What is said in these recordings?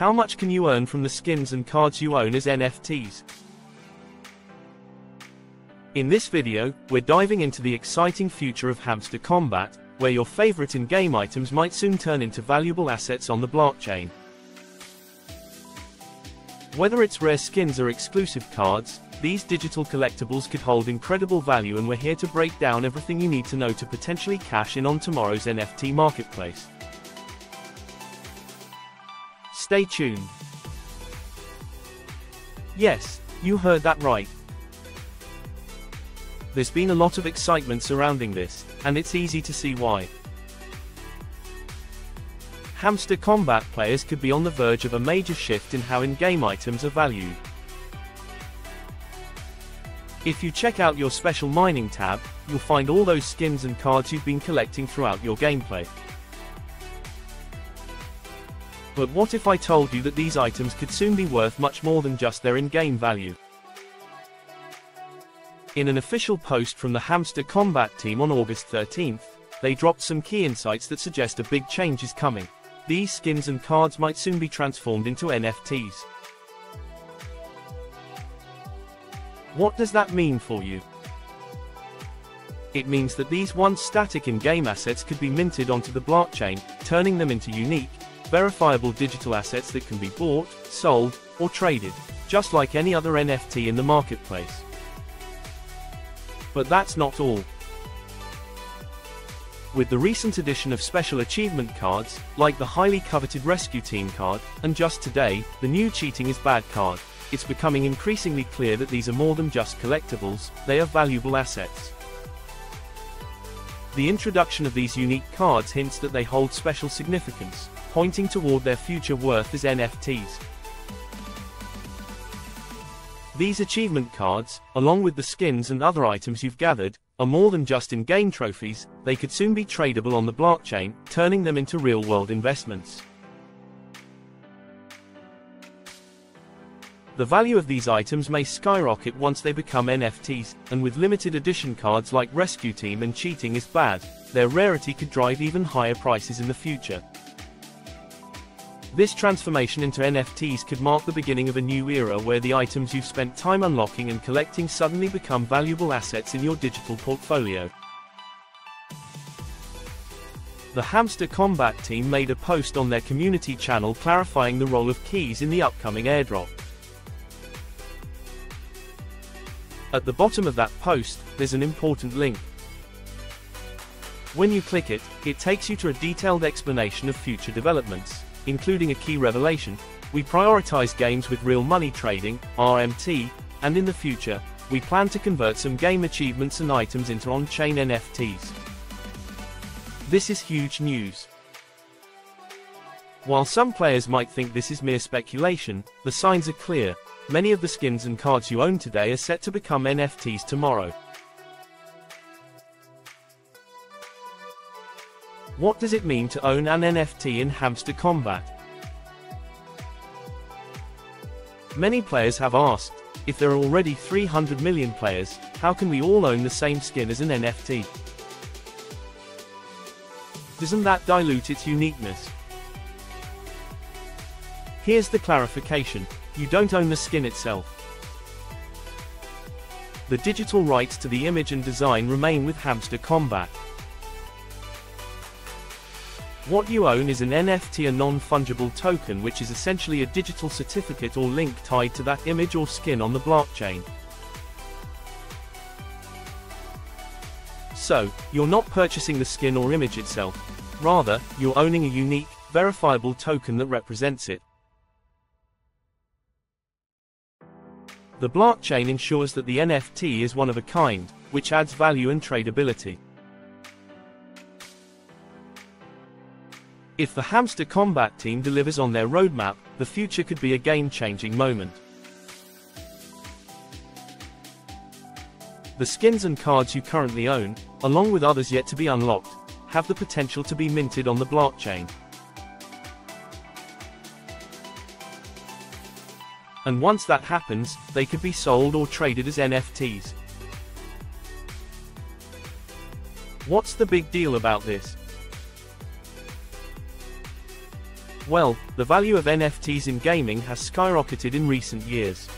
How much can you earn from the skins and cards you own as NFTs? In this video, we're diving into the exciting future of Hamster Kombat, where your favorite in-game items might soon turn into valuable assets on the blockchain. Whether it's rare skins or exclusive cards, these digital collectibles could hold incredible value, and we're here to break down everything you need to know to potentially cash in on tomorrow's NFT marketplace. Stay tuned. Yes, you heard that right. There's been a lot of excitement surrounding this, and it's easy to see why. Hamster Kombat players could be on the verge of a major shift in how in-game items are valued. If you check out your special mining tab, you'll find all those skins and cards you've been collecting throughout your gameplay. But what if I told you that these items could soon be worth much more than just their in-game value? In an official post from the Hamster Kombat team on August 13th, they dropped some key insights that suggest a big change is coming. These skins and cards might soon be transformed into NFTs. What does that mean for you? It means that these once static in-game assets could be minted onto the blockchain, turning them into unique, verifiable digital assets that can be bought, sold, or traded, just like any other NFT in the marketplace. But that's not all. With the recent addition of special achievement cards, like the highly coveted Rescue Team card, and just today, the new Cheating is Bad card, it's becoming increasingly clear that these are more than just collectibles, they are valuable assets. The introduction of these unique cards hints that they hold special significance, pointing toward their future worth as NFTs. These achievement cards, along with the skins and other items you've gathered, are more than just in-game trophies, they could soon be tradable on the blockchain, turning them into real-world investments. The value of these items may skyrocket once they become NFTs, and with limited edition cards like Rescue Team and Cheating is Bad, their rarity could drive even higher prices in the future. This transformation into NFTs could mark the beginning of a new era where the items you've spent time unlocking and collecting suddenly become valuable assets in your digital portfolio. The Hamster Kombat team made a post on their community channel clarifying the role of keys in the upcoming airdrop. At the bottom of that post, there's an important link. When you click it, it takes you to a detailed explanation of future developments, including a key revelation. We prioritize games with real money trading, RMT, and in the future, we plan to convert some game achievements and items into on-chain NFTs. This is huge news. While some players might think this is mere speculation, the signs are clear. Many of the skins and cards you own today are set to become NFTs tomorrow. What does it mean to own an NFT in Hamster Kombat? Many players have asked, if there are already 300 million players, how can we all own the same skin as an NFT? Doesn't that dilute its uniqueness? Here's the clarification: you don't own the skin itself. The digital rights to the image and design remain with Hamster Kombat. What you own is an NFT, a non-fungible token, which is essentially a digital certificate or link tied to that image or skin on the blockchain. So, you're not purchasing the skin or image itself. Rather, you're owning a unique, verifiable token that represents it. The blockchain ensures that the NFT is one of a kind, which adds value and tradability. If the Hamster Kombat team delivers on their roadmap, the future could be a game-changing moment. The skins and cards you currently own, along with others yet to be unlocked, have the potential to be minted on the blockchain. And once that happens, they could be sold or traded as NFTs. What's the big deal about this? well, the value of NFTs in gaming has skyrocketed in recent years.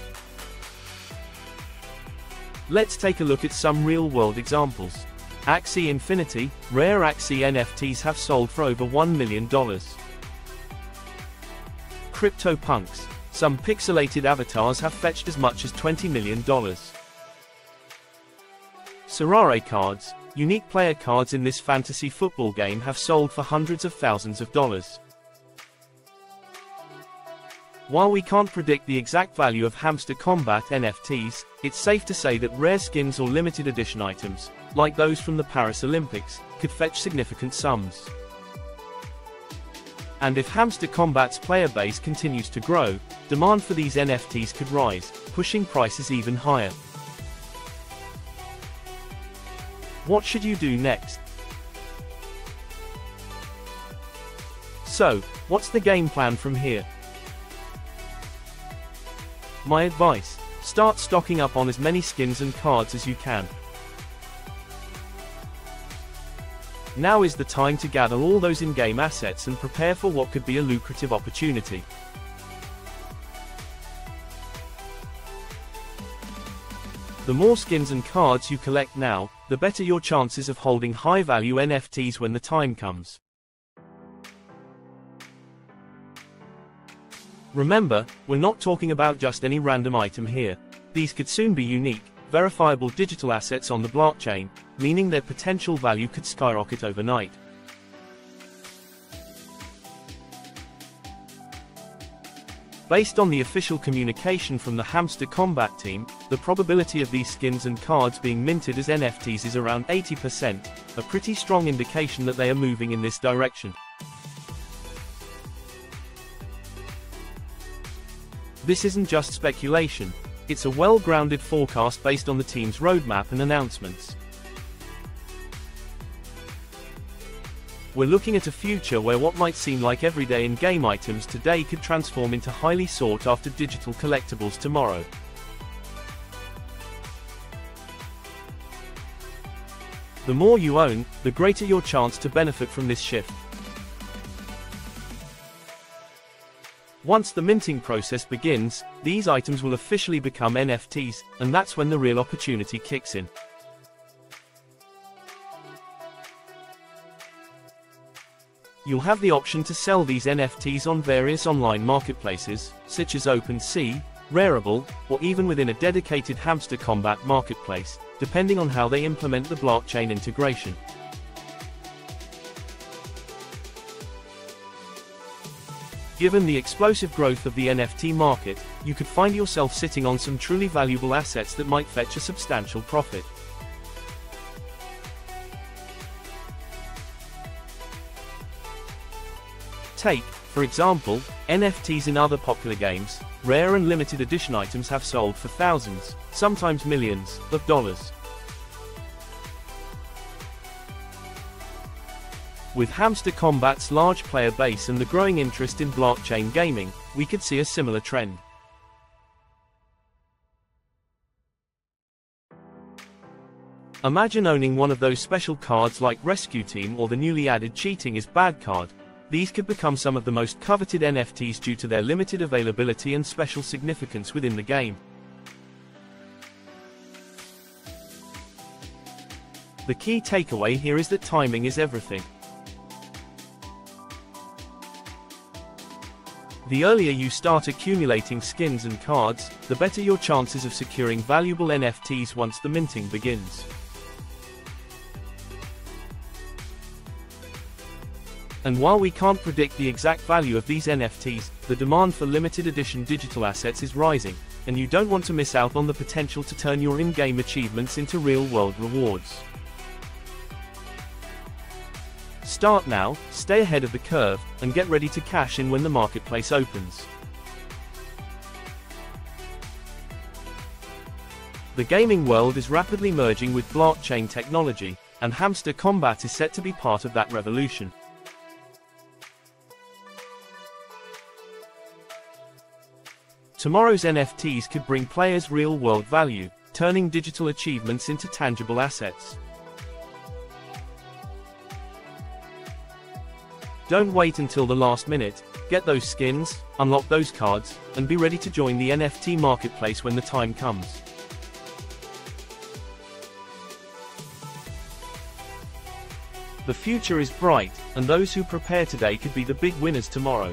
Let's take a look at some real-world examples. Axie Infinity, rare Axie NFTs have sold for over $1 million. Crypto Punks, some pixelated avatars have fetched as much as $20 million. Sorare cards, unique player cards in this fantasy football game have sold for hundreds of thousands of dollars. While we can't predict the exact value of Hamster Kombat NFTs, it's safe to say that rare skins or limited edition items, like those from the Paris Olympics, could fetch significant sums. And if Hamster Kombat's player base continues to grow, demand for these NFTs could rise, pushing prices even higher. What should you do next? So, what's the game plan from here? My advice, start stocking up on as many skins and cards as you can. Now is the time to gather all those in-game assets and prepare for what could be a lucrative opportunity. The more skins and cards you collect now, the better your chances of holding high-value NFTs when the time comes. Remember, we're not talking about just any random item here. These could soon be unique, verifiable digital assets on the blockchain, meaning their potential value could skyrocket overnight. Based on the official communication from the Hamster Kombat team, the probability of these skins and cards being minted as NFTs is around 80%, a pretty strong indication that they are moving in this direction. This isn't just speculation, it's a well-grounded forecast based on the team's roadmap and announcements. We're looking at a future where what might seem like everyday in-game items today could transform into highly sought-after digital collectibles tomorrow. The more you own, the greater your chance to benefit from this shift. Once the minting process begins, these items will officially become NFTs, and that's when the real opportunity kicks in. You'll have the option to sell these NFTs on various online marketplaces, such as OpenSea, Rarible, or even within a dedicated Hamster Kombat marketplace, depending on how they implement the blockchain integration. Given the explosive growth of the NFT market, you could find yourself sitting on some truly valuable assets that might fetch a substantial profit. Take, for example, NFTs in other popular games. Rare and limited edition items have sold for thousands, sometimes millions, of dollars. With Hamster Kombat's large player base and the growing interest in blockchain gaming, we could see a similar trend. Imagine owning one of those special cards like Rescue Team or the newly added Cheating is Bad card. These could become some of the most coveted NFTs due to their limited availability and special significance within the game. The key takeaway here is that timing is everything. The earlier you start accumulating skins and cards, the better your chances of securing valuable NFTs once the minting begins. And while we can't predict the exact value of these NFTs, the demand for limited edition digital assets is rising, and you don't want to miss out on the potential to turn your in-game achievements into real-world rewards. Start now, stay ahead of the curve, and get ready to cash in when the marketplace opens. The gaming world is rapidly merging with blockchain technology, and Hamster Kombat is set to be part of that revolution. Tomorrow's NFTs could bring players real-world value, turning digital achievements into tangible assets. Don't wait until the last minute, Get those skins, unlock those cards, and be ready to join the NFT marketplace when the time comes. The future is bright, and those who prepare today could be the big winners tomorrow.